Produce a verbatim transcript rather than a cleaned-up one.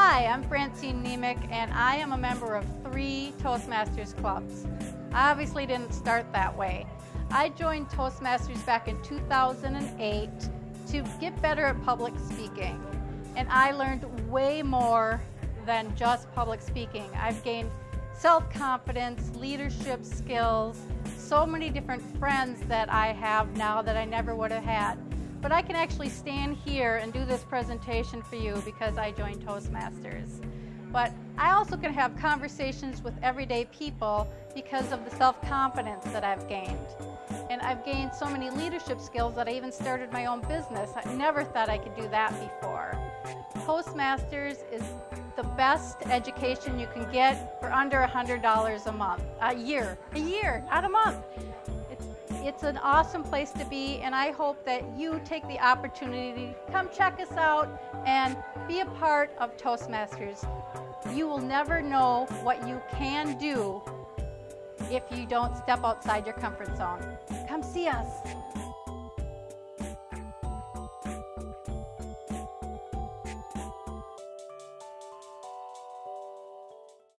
Hi, I'm Francene Nemec, and I am a member of three Toastmasters clubs. I obviously didn't start that way. I joined Toastmasters back in two thousand eight to get better at public speaking, and I learned way more than just public speaking. I've gained self-confidence, leadership skills, so many different friends that I have now that I never would have had. But I can actually stand here and do this presentation for you because I joined Toastmasters. But I also can have conversations with everyday people because of the self-confidence that I've gained. And I've gained so many leadership skills that I even started my own business. I never thought I could do that before. Toastmasters is the best education you can get for under one hundred dollars a month, a year, a year, not a month. It's an awesome place to be, and I hope that you take the opportunity to come check us out and be a part of Toastmasters. You will never know what you can do if you don't step outside your comfort zone. Come see us.